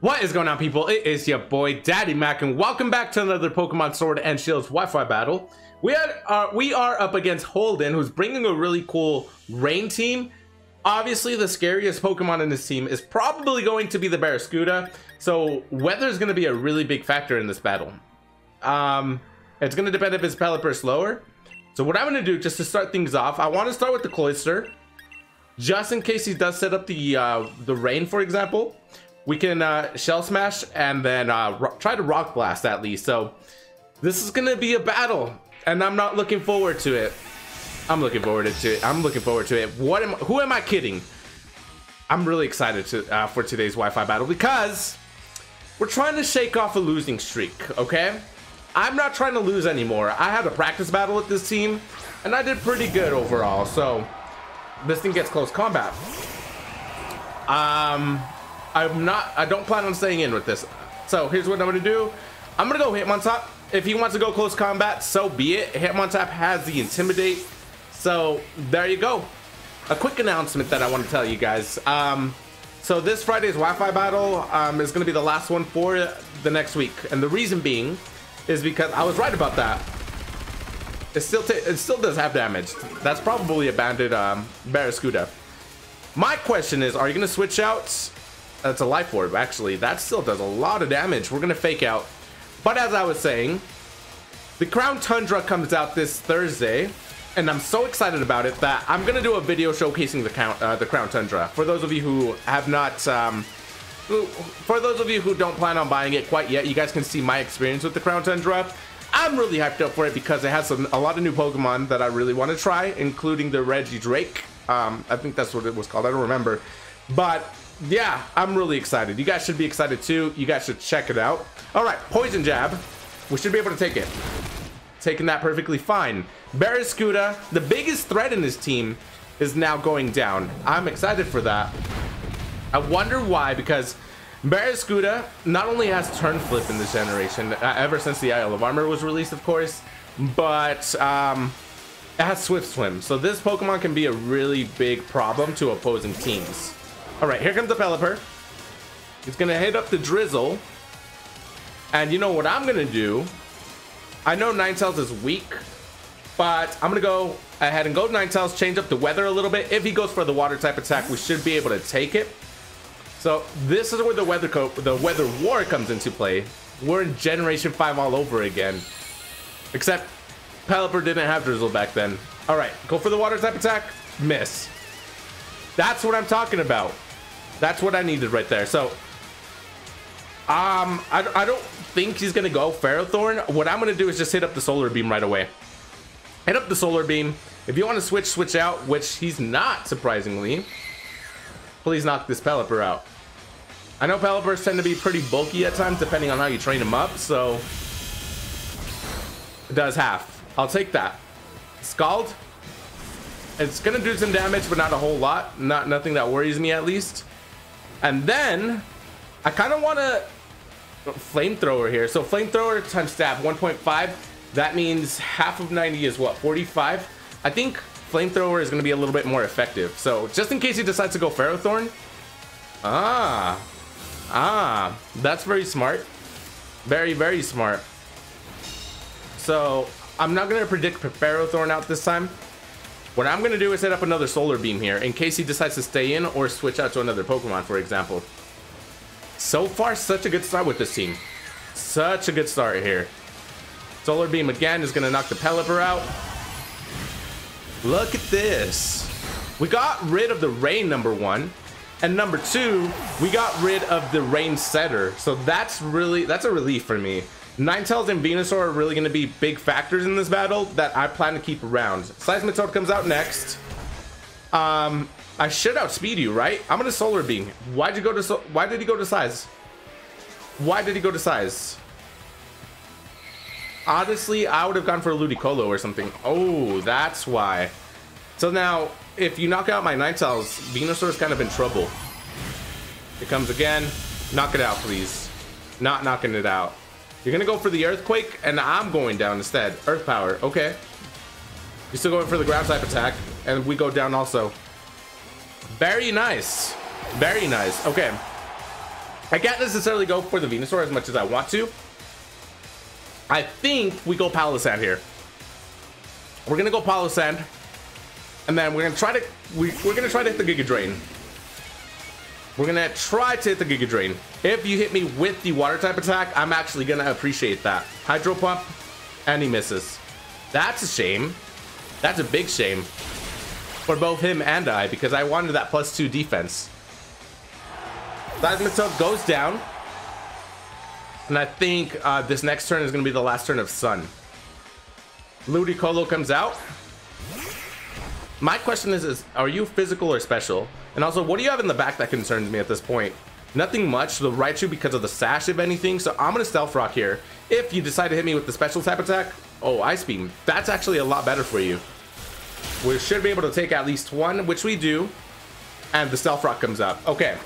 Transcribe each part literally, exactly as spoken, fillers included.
What is going on, people? It is your boy Daddy Mac, and welcome back to another Pokemon Sword and Shield's Wi-Fi battle. We are uh, we are up against Holden, who's bringing a really cool rain team. Obviously, the scariest Pokemon in this team is probably going to be the Barraskewda, so weather is going to be a really big factor in this battle. Um, it's going to depend if his Pelipper is slower. So what I'm going to do, just to start things off, I want to start with the Cloyster, just in case he does set up the uh, the rain, for example. We can uh, Shell Smash and then uh, try to Rock Blast at least. So this is gonna be a battle, and I'm not looking forward to it. I'm looking forward to it. I'm looking forward to it. What am? Who am I kidding? I'm really excited to, uh, for today's Wi-Fi battle because we're trying to shake off a losing streak. Okay, I'm not trying to lose anymore. I had a practice battle with this team, and I did pretty good overall. So this thing gets close combat. Um. I'm not, I don't plan on staying in with this. So here's what I'm gonna do. I'm gonna go Hitmontop. If he wants to go close combat, so be it. Hitmontop has the Intimidate. So there you go. A quick announcement that I want to tell you guys. Um, so this Friday's Wi-Fi battle um, is gonna be the last one for the next week. And the reason being is because I was right about that. It still, it still does have damage. That's probably a banded um, Barraskewda. My question is, are you gonna switch out? That's a Life Orb, actually. That still does a lot of damage. We're gonna Fake Out, but as I was saying, the Crown Tundra comes out this Thursday, and I'm so excited about it that I'm gonna do a video showcasing the count uh, the Crown Tundra for those of you who have not um who, for those of you who don't plan on buying it quite yet. You guys can see my experience with the Crown Tundra. I'm really hyped up for it because it has some, a lot of new Pokemon that I really want to try, including the Regidrake. um I think that's what it was called, I don't remember, but yeah, I'm really excited. You guys should be excited too. You guys should check it out. All right, Poison Jab. We should be able to take it. Taking that perfectly fine. Barraskewda, the biggest threat in this team, is now going down. I'm excited for that. I wonder why, because Barraskewda not only has Turn Flip in this generation, uh, ever since the Isle of Armor was released, of course, but um, it has Swift Swim. So this Pokemon can be a really big problem to opposing teams. All right, here comes the Pelipper. It's gonna hit up the Drizzle, and you know what I'm gonna do? I know Ninetales is weak, but I'm gonna go ahead and go Ninetales, change up the weather a little bit. If he goes for the Water type attack, we should be able to take it. So this is where the weather coat, the weather war comes into play. We're in Generation Five all over again, except Pelipper didn't have Drizzle back then. All right, go for the Water type attack, miss. That's what I'm talking about. That's what I needed right there. So, um, I, I don't think he's gonna go Ferrothorn. What I'm gonna do is just hit up the Solar Beam right away. Hit up the Solar Beam. If you want to switch, switch out, which he's not, surprisingly. Please knock this Pelipper out. I know Pelipper's tend to be pretty bulky at times, depending on how you train them up. So, it does half. I'll take that. Scald. It's gonna do some damage, but not a whole lot. Not nothing that worries me, at least. And then I kind of want to Flamethrower here. So Flamethrower times stab one point five. That means half of ninety is what, forty-five? I think Flamethrower is gonna be a little bit more effective. So just in case he decides to go Ferrothorn, ah, ah, that's very smart, very very smart. So I'm not gonna predict Ferrothorn out this time. What I'm gonna do is set up another Solar Beam here in case he decides to stay in or switch out to another Pokemon, for example. So far, such a good start with this team. Such a good start here. Solar Beam again is gonna knock the Pelipper out. Look at this. We got rid of the rain, number one. And number two, we got rid of the rain setter. So that's really, that's a relief for me. Ninetales and Venusaur are really going to be big factors in this battle that I plan to keep around. Seismitoad comes out next. Um, I should outspeed you, right? I'm going to Solar Beam. Why did you go to? So why did he go to size? Why did he go to size? Honestly, I would have gone for a Ludicolo or something. Oh, that's why. So now, if you knock out my Ninetales, Venusaur is kind of in trouble. It comes again. Knock it out, please. Not knocking it out. You're gonna go for the Earthquake, and I'm going down instead. Earth Power, okay. You're still going for the Ground type attack, and we go down also. Very nice, very nice. Okay, I can't necessarily go for the Venusaur as much as I want to. I think we go Palosand here. We're gonna go Palosand, and then we're gonna try to we, we're gonna try to hit the Giga Drain. We're gonna try to hit the Giga Drain. If you hit me with the Water type attack, I'm actually gonna appreciate that. Hydro Pump, and he misses. That's a shame. That's a big shame for both him and I, because I wanted that plus two defense. Seismitoad goes down, and I think uh, this next turn is gonna be the last turn of Sun. Ludicolo comes out. My question is, is are you physical or special? And also, what do you have in the back that concerns me at this point? Nothing much. The Raichu because of the sash, if anything. So I'm gonna Stealth Rock here. If you decide to hit me with the special type attack, oh, Ice Beam. That's actually a lot better for you. We should be able to take at least one, which we do. And the Stealth Rock comes up. Okay.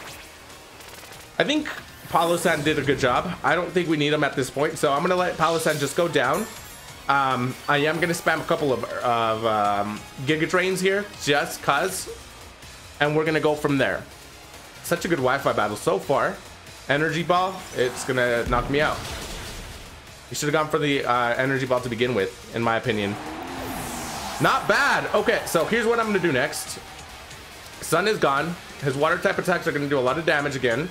I think Palosand did a good job. I don't think we need him at this point. So I'm gonna let Palosand just go down. Um, I am going to spam a couple of, of um, Giga Drains here, just cuz. And we're going to go from there. Such a good Wi-Fi battle so far. Energy Ball, it's going to knock me out. You should have gone for the uh, Energy Ball to begin with, in my opinion. Not bad! Okay, so here's what I'm going to do next. Sun is gone. His Water type attacks are going to do a lot of damage again.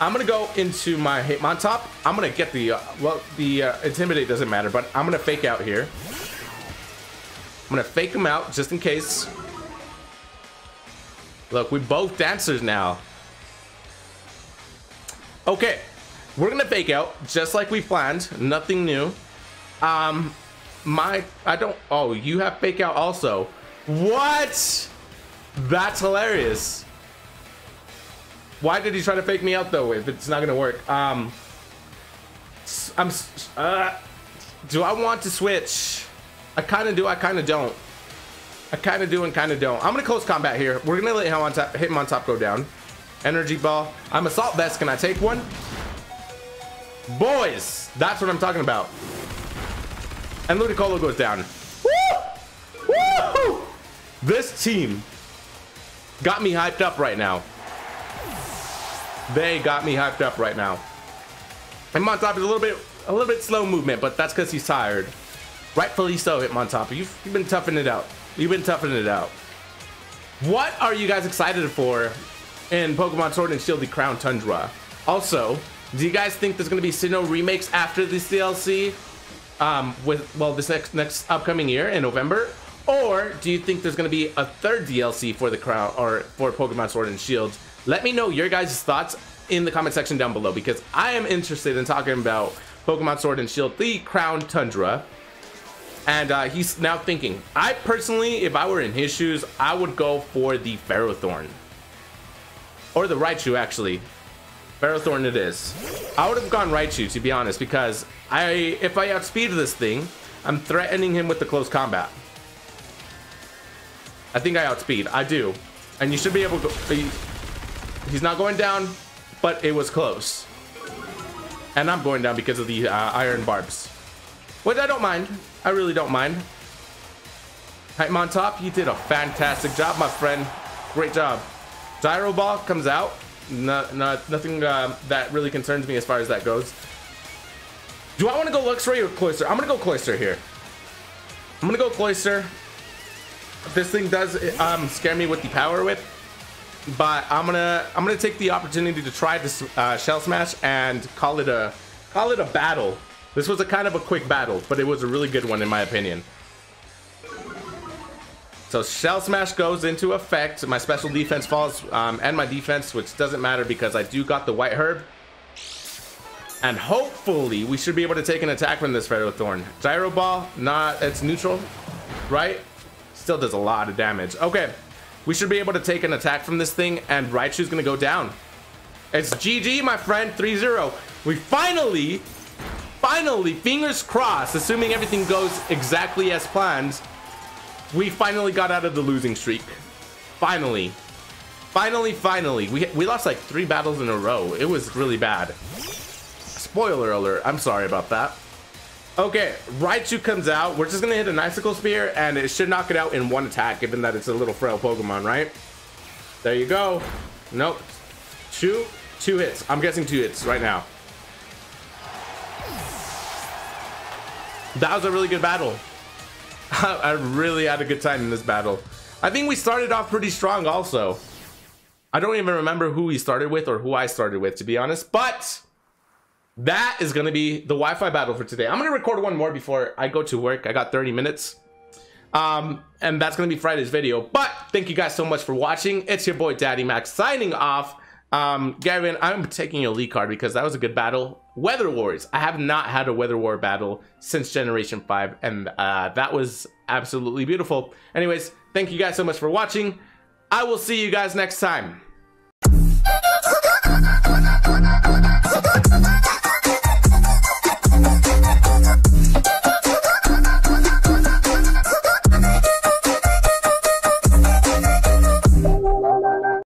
I'm gonna go into my Hitmontop. I'm gonna get the uh, well, the uh, Intimidate doesn't matter, but I'm gonna fake out here. I'm gonna fake him out just in case. Look, we both dancers now. Okay, we're gonna fake out just like we planned. Nothing new. Um, my I don't. Oh, you have fake out also. What? That's hilarious. Why did he try to fake me out though if it's not gonna work? Um, I'm uh, do I want to switch? I kind of do, I kind of don't. I kind of do and kind of don't. I'm gonna close combat here. We're gonna let him on top, hit him on top go down. Energy Ball. I'm Assault Vest. Can I take one? Boys, that's what I'm talking about. And Ludicolo goes down. Woo! Woo! This team got me hyped up right now. They got me hyped up right now. Hitmontop is a little bit a little bit slow movement, but that's because he's tired. Rightfully so, Hitmontop. You've, you've been toughing it out. You've been toughing it out. What are you guys excited for in Pokemon Sword and Shield, the Crown Tundra? Also, do you guys think there's going to be Sinnoh remakes after this D L C? Um, with, well, this next, next upcoming year in November? Or do you think there's going to be a third D L C for the Crown or for Pokemon Sword and Shield? Let me know your guys' thoughts in the comment section down below, because I am interested in talking about Pokemon Sword and Shield, the Crown Tundra. And uh, he's now thinking. I personally, if I were in his shoes, I would go for the Ferrothorn. Or the Raichu, actually. Ferrothorn it is. I would have gone Raichu, to be honest, because I, if I outspeed this thing, I'm threatening him with the close combat. I think I outspeed. I do. And you should be able to... You, He's not going down, but it was close. And I'm going down because of the uh, iron barbs. Which I don't mind. I really don't mind. Hitmontop, you did a fantastic job, my friend. Great job. Gyro Ball comes out. No, no, nothing uh, that really concerns me as far as that goes. Do I want to go Luxray or Cloyster? I'm going to go Cloyster here. I'm going to go Cloyster. This thing does um, scare me with the Power Whip. But I'm gonna I'm gonna take the opportunity to try this uh, Shell Smash and call it a call it a battle. This was a kind of a quick battle, but it was a really good one in my opinion. So Shell Smash goes into effect. My special defense falls um, and my defense, which doesn't matter because I do got the white herb. And hopefully we should be able to take an attack from this Ferrothorn. Gyro Ball, not it's neutral, right? Still does a lot of damage. Okay. We should be able to take an attack from this thing, and Raichu's gonna go down. It's G G, my friend, three zero. We finally, finally, fingers crossed, assuming everything goes exactly as planned, we finally got out of the losing streak. Finally. Finally, finally. We, we lost like three battles in a row. It was really bad. Spoiler alert, I'm sorry about that. Okay, Raichu comes out. We're just gonna hit an Icicle Spear, and it should knock it out in one attack, given that it's a little frail Pokemon, right? There you go. Nope. Shoot. Two hits. I'm guessing two hits right now. That was a really good battle. I really had a good time in this battle. I think we started off pretty strong also. I don't even remember who we started with or who I started with, to be honest. But that is going to be the Wi-Fi battle for today. I'm going to record one more before I go to work. I got thirty minutes. Um, and that's going to be Friday's video. But thank you guys so much for watching. It's your boy Daddy Max signing off. Um, Gavin, I'm taking your lead card because that was a good battle. Weather Wars. I have not had a Weather War battle since Generation five, and uh, that was absolutely beautiful. Anyways, thank you guys so much for watching. I will see you guys next time.